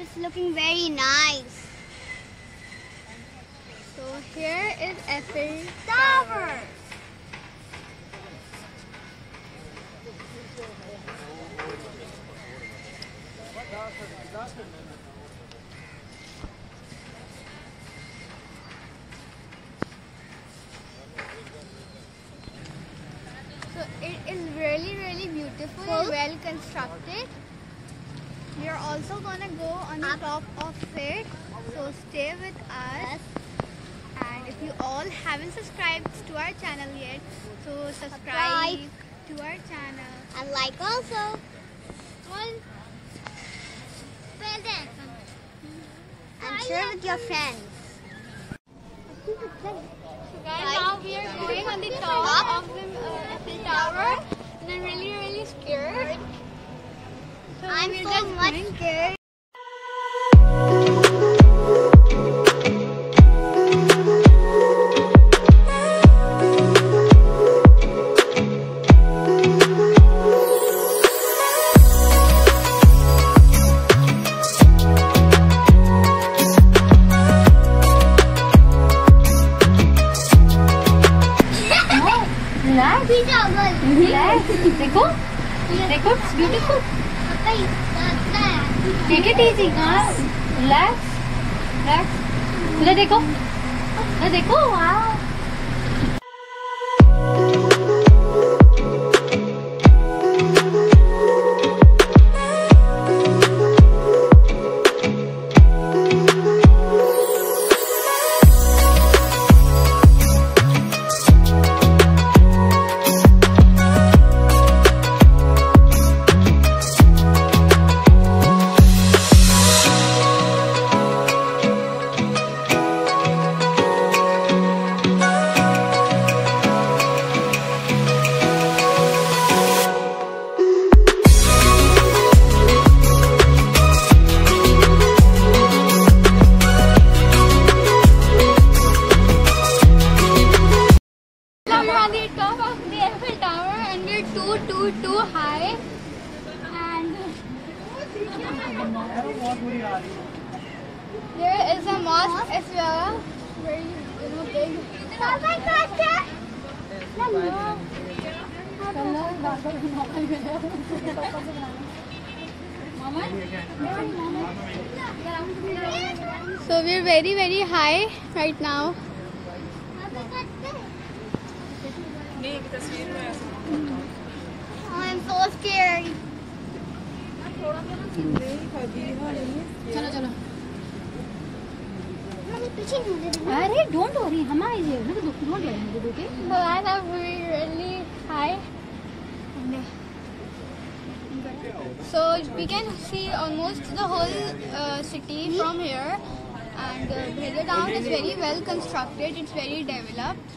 It's looking very nice. So here is Eiffel Tower. So it is really beautiful, well constructed. We are also gonna go on the top of it, so stay with us. And if you all haven't subscribed to our channel yet, so subscribe to our channel and like also. And share with your friends. So guys, now we are going on the top of the tower, and I'm really scared. So I'm so much scared. It's beautiful. Take it easy, guys. Relax. Relax. Let it go. Let it go. Wow. Too high, and there is a mosque as well. Very big. So we're very high right now. I'm so scared. Don't worry. But I'm really high. So we can see almost the whole city from here. And Bahria Town is very well constructed. It's very developed.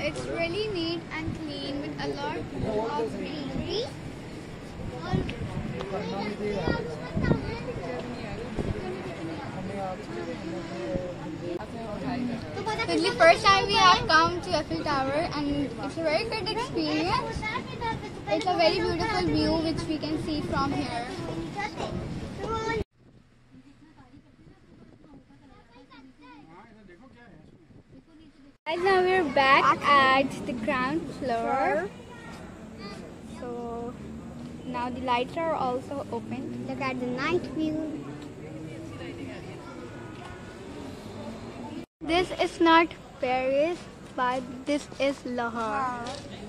It's really neat and clean with a lot of greenery. It's the first time we have come to Eiffel Tower, and it's a very good experience. It's a very beautiful view which we can see from here. Right now we are back at the ground floor. So now the lights are also open. Look at the night view. This is not Paris, but this is Lahore.